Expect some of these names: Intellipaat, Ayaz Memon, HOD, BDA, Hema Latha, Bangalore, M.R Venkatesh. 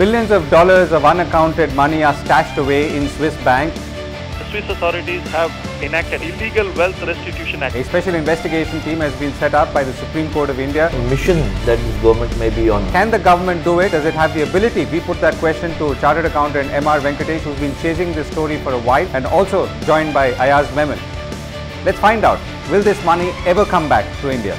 Billions of dollars of unaccounted money are stashed away in Swiss banks. The Swiss authorities have enacted Illegal Wealth Restitution Act. A special investigation team has been set up by the Supreme Court of India. A mission that this government may be on. Can the government do it? Does it have the ability? We put that question to Chartered Accountant M.R. Venkatesh, who's been chasing this story for a while, and also joined by Ayaz Memon. Let's find out, will this money ever come back to India?